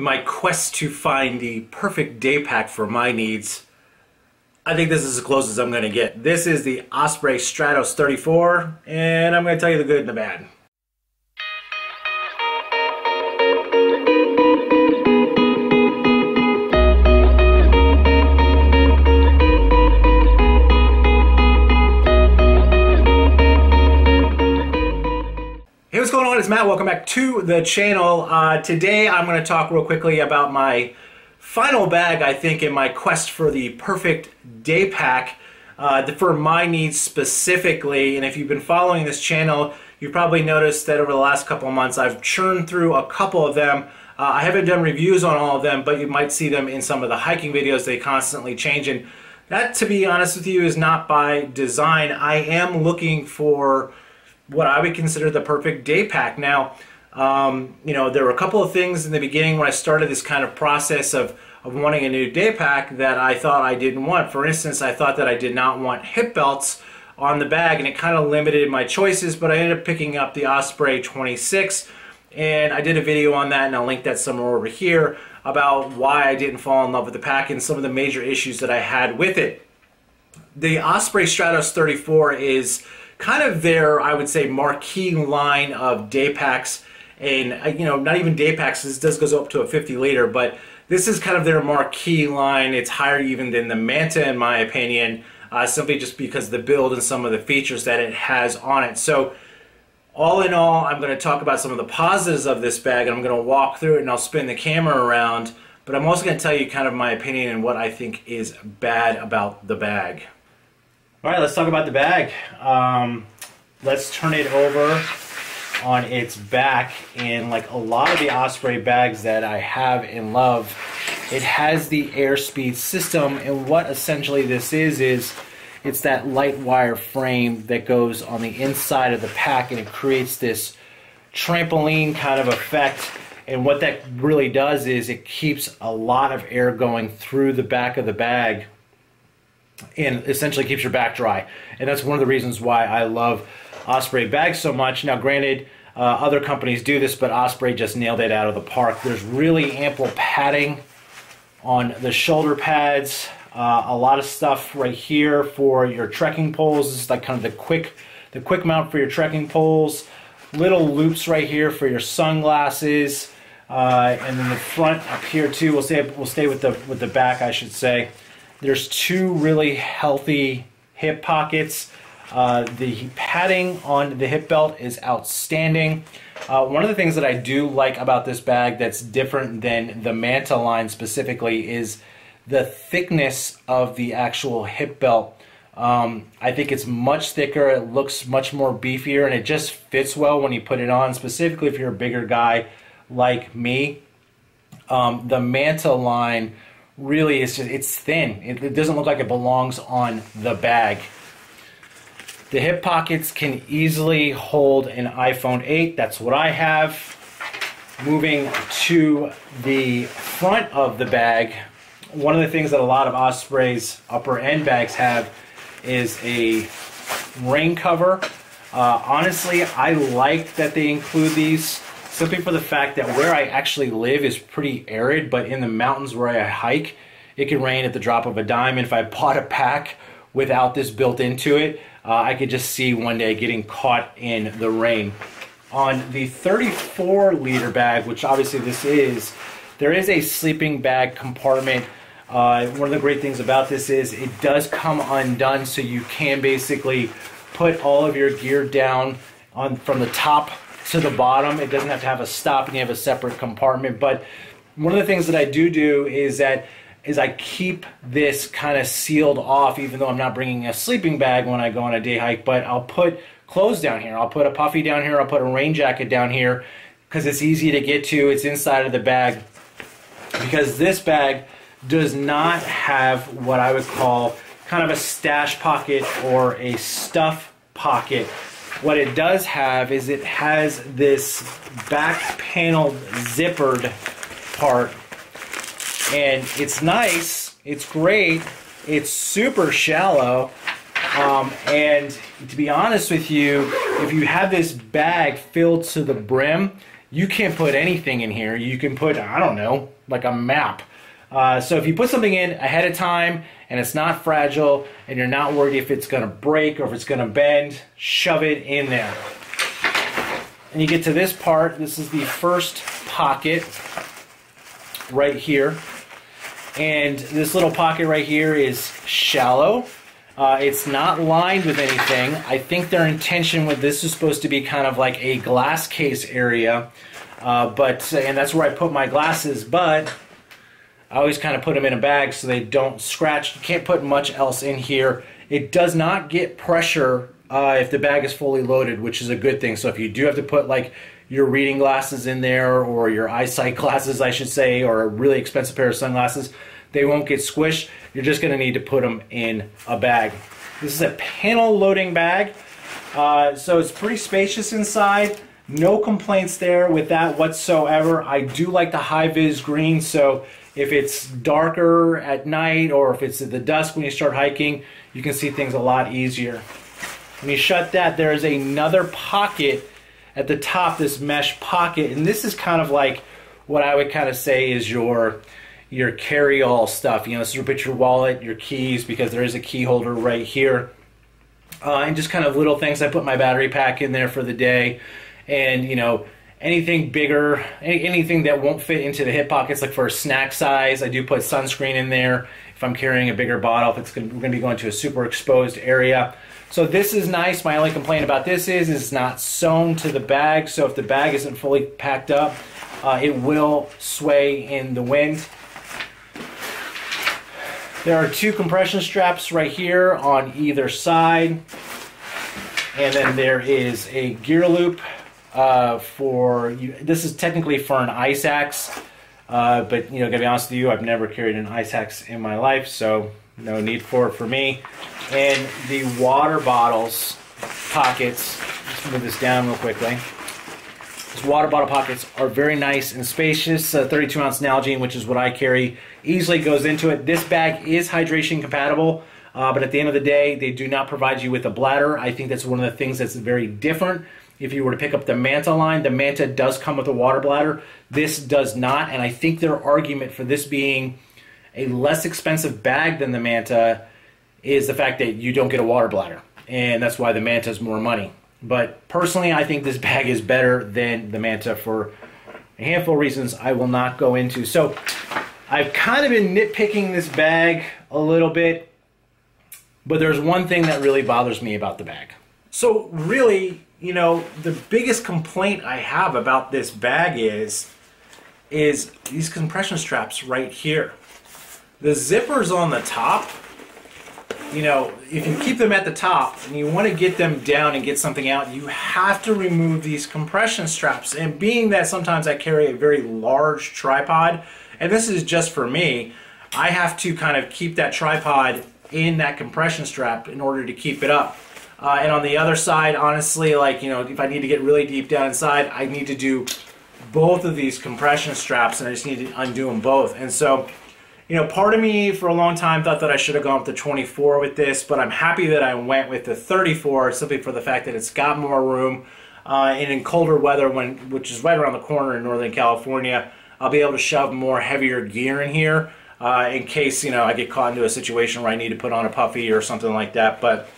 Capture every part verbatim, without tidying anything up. in my quest to find the perfect day pack for my needs, I think this is as close as I'm going to get. This is the Osprey Stratos thirty-four, and I'm going to tell you the good and the bad. What's going on? It's Matt. Welcome back to the channel. Uh, today I'm going to talk real quickly about my final bag, I think, in my quest for the perfect day pack uh, for my needs specifically. And if you've been following this channel, you've probably noticed that over the last couple of months I've churned through a couple of them. Uh, I haven't done reviews on all of them, but you might see them in some of the hiking videos. They constantly change, and that, to be honest with you, is not by design. I am looking for what I would consider the perfect day pack. Now, um, you know, there were a couple of things in the beginning when I started this kind of process of, of wanting a new day pack that I thought I didn't want. For instance, I thought that I did not want hip belts on the bag, and it kind of limited my choices, but I ended up picking up the Osprey twenty-six, and I did a video on that, and I'll link that somewhere over here, about why I didn't fall in love with the pack and some of the major issues that I had with it. The Osprey Stratos thirty-four is kind of their, I would say, marquee line of day packs, and, you know, not even day packs, this does goes up to a fifty liter, but this is kind of their marquee line. It's higher even than the Manta, in my opinion, uh, simply just because of the build and some of the features that it has on it. So all in all, I'm going to talk about some of the positives of this bag, and I'm going to walk through it, and I'll spin the camera around, but I'm also going to tell you kind of my opinion and what I think is bad about the bag. All right, let's talk about the bag. Um, let's turn it over on its back. And like a lot of the Osprey bags that I have and love, it has the airspeed system. And what essentially this is, is it's that light wire frame that goes on the inside of the pack, and it creates this trampoline kind of effect. And what that really does is it keeps a lot of air going through the back of the bag, and essentially keeps your back dry. And that's one of the reasons why I love Osprey bags so much. Now granted, uh, other companies do this, but Osprey just nailed it out of the park. There's really ample padding on the shoulder pads, uh, a lot of stuff right here for your trekking poles. This is like kind of the quick the quick mount for your trekking poles, little loops right here for your sunglasses, uh, and then the front up here too. We'll stay, we'll stay with the with the back, I should say. There's two really healthy hip pockets. Uh, the padding on the hip belt is outstanding. Uh, one of the things that I do like about this bag that's different than the Manta line specifically is the thickness of the actual hip belt. Um, I think it's much thicker, it looks much more beefier, and it just fits well when you put it on, specifically if you're a bigger guy like me. Um, the Manta line really is just, it's thin. It, it doesn't look like it belongs on the bag. The hip pockets can easily hold an iPhone eight. That's what I have. Moving to the front of the bag, one of the things that a lot of Osprey's upper end bags have is a rain cover. Uh, honestly, I like that they include these, simply for the fact that where I actually live is pretty arid, but in the mountains where I hike, it can rain at the drop of a dime. And if I bought a pack without this built into it, uh, I could just see one day getting caught in the rain. On the thirty-four liter bag, which obviously this is, there is a sleeping bag compartment. Uh, one of the great things about this is it does come undone, so you can basically put all of your gear down on from the top to the bottom. It doesn't have to have a stop, and you have a separate compartment. But one of the things that I do do is that is I keep this kind of sealed off, even though I'm not bringing a sleeping bag when I go on a day hike, but I'll put clothes down here. I'll put a puffy down here. I'll put a rain jacket down here because it's easy to get to. It's inside of the bag, because this bag does not have what I would call kind of a stash pocket or a stuff pocket. What it does have is it has this back panel zippered part, and it's nice, it's great, it's super shallow, um, and to be honest with you, if you have this bag filled to the brim, you can't put anything in here. You can put, I don't know, like a map. Uh, so if you put something in ahead of time and it's not fragile and you're not worried if it's going to break or if it's going to bend, shove it in there. And you get to this part. This is the first pocket right here. And this little pocket right here is shallow. Uh, it's not lined with anything. I think their intention with this is supposed to be kind of like a glass case area. Uh, but and that's where I put my glasses, but I always kind of put them in a bag so they don't scratch. You can't put much else in here. It does not get pressure uh, if the bag is fully loaded, which is a good thing. So if you do have to put like your reading glasses in there, or your eyesight glasses, I should say, or a really expensive pair of sunglasses, they won't get squished. You're just going to need to put them in a bag. This is a panel loading bag. Uh, so it's pretty spacious inside. No complaints there with that whatsoever. I do like the high-vis green, so if it's darker at night or if it's at the dusk when you start hiking, you can see things a lot easier. When you shut that, there is another pocket at the top, this mesh pocket. And this is kind of like what I would kind of say is your, your carry-all stuff. You know, this is where you put your wallet, your keys, because there is a key holder right here. Uh, and just kind of little things. I put my battery pack in there for the day. And, you know, anything bigger, anything that won't fit into the hip pockets, like for a snack size, I do put sunscreen in there. If I'm carrying a bigger bottle, if it's gonna, we're gonna be going to a super exposed area. So this is nice. My only complaint about this is it's not sewn to the bag. So if the bag isn't fully packed up, uh, it will sway in the wind. There are two compression straps right here on either side. And then there is a gear loop. Uh, for you, this is technically for an ice axe, uh, but you know, to be honest with you, I've never carried an ice axe in my life, so no need for it for me. And the water bottles pockets, let's move this down real quickly. These water bottle pockets are very nice and spacious. Uh, thirty-two ounce Nalgene, which is what I carry, easily goes into it. This bag is hydration compatible. Uh, but at the end of the day, they do not provide you with a bladder. I think that's one of the things that's very different. If you were to pick up the Manta line, the Manta does come with a water bladder. This does not, and I think their argument for this being a less expensive bag than the Manta is the fact that you don't get a water bladder, and that's why the Manta is more money. But personally, I think this bag is better than the Manta for a handful of reasons I will not go into. So I've kind of been nitpicking this bag a little bit. But there's one thing that really bothers me about the bag. So really, you know, the biggest complaint I have about this bag is, is these compression straps right here. The zippers on the top, you know, if you keep them at the top and you want to get them down and get something out, you have to remove these compression straps. And being that sometimes I carry a very large tripod, and this is just for me, I have to kind of keep that tripod in that compression strap in order to keep it up. Uh, and on the other side, honestly, like, you know, if I need to get really deep down inside, I need to do both of these compression straps, and I just need to undo them both. And so, you know, part of me for a long time thought that I should have gone with the twenty-four with this, but I'm happy that I went with the thirty-four simply for the fact that it's got more room. Uh, and in colder weather, when which is right around the corner in Northern California, I'll be able to shove more heavier gear in here. Uh, in case, you know, I get caught into a situation where I need to put on a puffy or something like that. But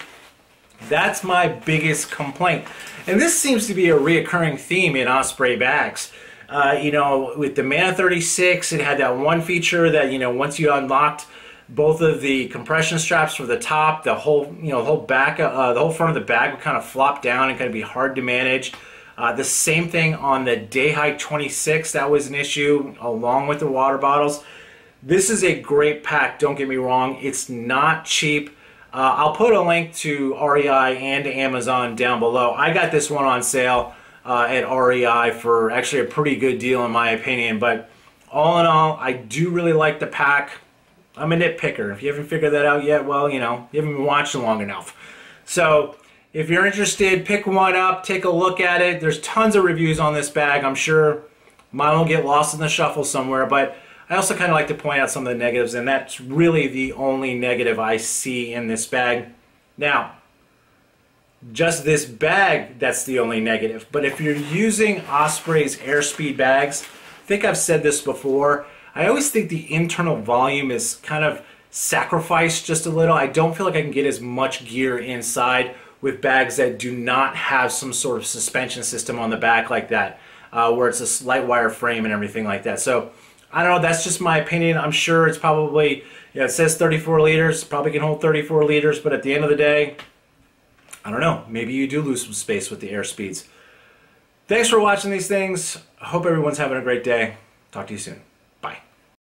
that's my biggest complaint. And this seems to be a reoccurring theme in Osprey bags. Uh, you know, with the Mana thirty-six, it had that one feature that, you know, once you unlocked both of the compression straps for the top, the whole, you know, the whole back, uh, the whole front of the bag would kind of flop down and kind of be hard to manage. Uh, the same thing on the Dayhike twenty-six, that was an issue along with the water bottles. This is a great pack, don't get me wrong. It's not cheap. Uh, I'll put a link to R E I and Amazon down below. I got this one on sale uh, at R E I for actually a pretty good deal in my opinion. But all in all, I do really like the pack. I'm a nitpicker. If you haven't figured that out yet, well, you know, you haven't been watching long enough. So if you're interested, pick one up, take a look at it. There's tons of reviews on this bag. I'm sure mine will get lost in the shuffle somewhere, but I also kind of like to point out some of the negatives, and that's really the only negative I see in this bag. Now, just this bag, that's the only negative. But if you're using Osprey's Airspeed bags, I think I've said this before, I always think the internal volume is kind of sacrificed just a little. I don't feel like I can get as much gear inside with bags that do not have some sort of suspension system on the back like that, uh, where it's a light wire frame and everything like that. So I don't know, that's just my opinion. I'm sure it's probably, you know, it says thirty-four liters, probably can hold thirty-four liters, but at the end of the day, I don't know, maybe you do lose some space with the Airspeeds. Thanks for watching these things. I hope everyone's having a great day. Talk to you soon.